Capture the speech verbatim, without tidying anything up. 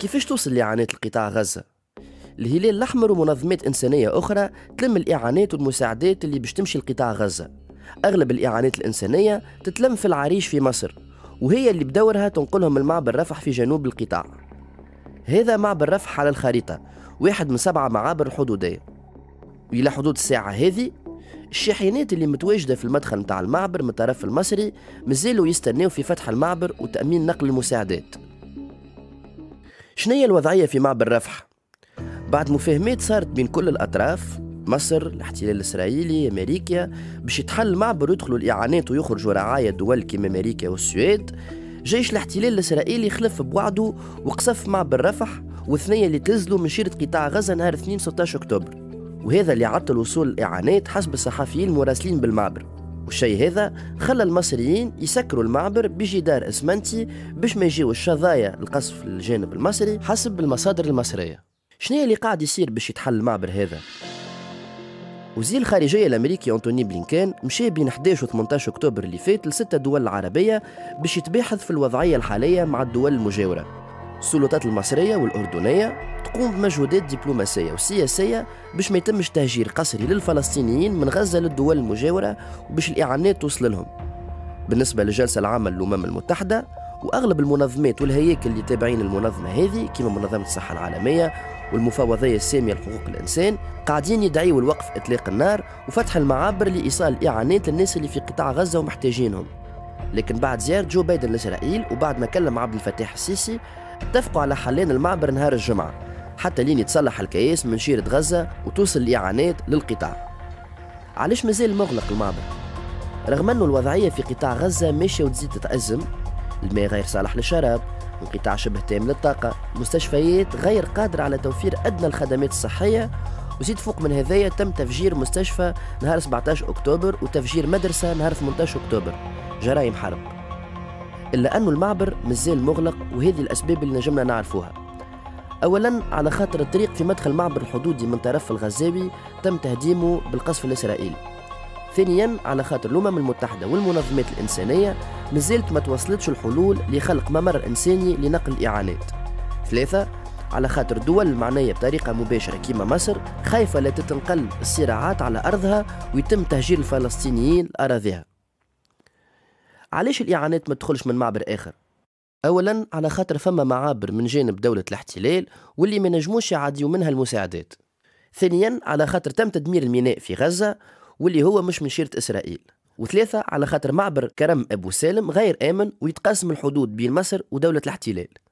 كيفاش توصل لإعانات القطاع غزة؟ الهلال الأحمر ومنظمات إنسانية أخرى تلم الإعانات والمساعدات اللي باش تمشي لقطاع غزة. أغلب الإعانات الإنسانية تتلم في العريش في مصر، وهي اللي بدورها تنقلهم المعبر رفح في جنوب القطاع. هذا معبر رفح على الخريطة واحد من سبعة معابر الحدودية. وإلى حدود الساعة هذه الشاحنات اللي متواجدة في المدخل متاع المعبر من الطرف المصري مازالوا يستناو في فتح المعبر وتأمين نقل المساعدات. شنية الوضعية في معبر رفح؟ بعد مفاهمات صارت بين كل الأطراف، مصر، الاحتلال الإسرائيلي، أمريكا، باش يتحل المعبر ويدخلوا الإعانات ويخرجوا رعاية دول كيما أمريكا والسويد. جيش الاحتلال الإسرائيلي خلف بوعده وقصف معبر رفح والثنية اللي تنزلوا من شيرة قطاع غزة نهار اثنين وستة عشر أكتوبر، وهذا اللي عطل وصول الإعانات حسب الصحفيين المراسلين بالمعبر. والشيء هذا خلى المصريين يسكروا المعبر بجدار اسمنتي باش ما يجيو الشظايا القصف للجانب المصري حسب المصادر المصرية. شنو اللي قاعد يصير باش يتحل المعبر هذا؟ وزير الخارجية الأمريكي أنتوني بلينكان مشى بين أحد عشر و ثمانية عشر أكتوبر اللي فات لستة دول عربية باش يتباحث في الوضعية الحالية مع الدول المجاورة. السلطات المصرية والأردنية تقوم بمجهودات دبلوماسية وسياسية باش ما يتمش تهجير قسري للفلسطينيين من غزة للدول المجاورة وباش الإعانات توصل لهم. بالنسبة للجلسة العامة للأمم المتحدة وأغلب المنظمات والهياكل اللي تابعين المنظمة هذه كما منظمة الصحة العالمية والمفوضية السامية لحقوق الإنسان قاعدين يدعيوا لوقف إطلاق النار وفتح المعابر لإيصال إعانات للناس اللي في قطاع غزة ومحتاجينهم. لكن بعد زيارة جو بايدن لإسرائيل وبعد ما كلم عبد الفتاح السيسي اتفقوا على حلين المعبر نهار الجمعة حتى لين يتصلح الكياس من شيرة غزة وتوصل الإعانات للقطاع. علاش مازال مغلق المعبر؟ رغم أنه الوضعية في قطاع غزة ماشية وتزيد تتأزم، الماء غير صالح للشراب، انقطاع شبه تام للطاقة، مستشفيات غير قادرة على توفير أدنى الخدمات الصحية، وزيد فوق من هذايا تم تفجير مستشفى نهار سبعة عشر أكتوبر وتفجير مدرسة نهار ثمانية عشر أكتوبر، جرائم حرب. إلا أنه المعبر مازال مغلق وهذه الأسباب اللي نجمنا نعرفوها. أولاً على خاطر الطريق في مدخل معبر الحدودي من طرف الغزاوي تم تهديمه بالقصف الإسرائيلي. ثانياً على خاطر الأمم المتحدة والمنظمات الإنسانية مازالت ما توصلتش الحلول لخلق ممر إنساني لنقل الإعانات. ثلاثة على خاطر الدول المعنية بطريقة مباشرة كيما مصر خايفة لا تتنقل الصراعات على أرضها ويتم تهجير الفلسطينيين لأراضيها. علاش الإعانات ما تدخلش من معبر آخر؟ أولاً على خاطر فما معابر من جانب دولة الاحتلال واللي ما نجموش يعاديو منها المساعدات. ثانياً على خاطر تم تدمير الميناء في غزة واللي هو مش من شيرة إسرائيل. وثلاثة على خاطر معبر كرم أبو سالم غير آمن ويتقاسم الحدود بين مصر ودولة الاحتلال.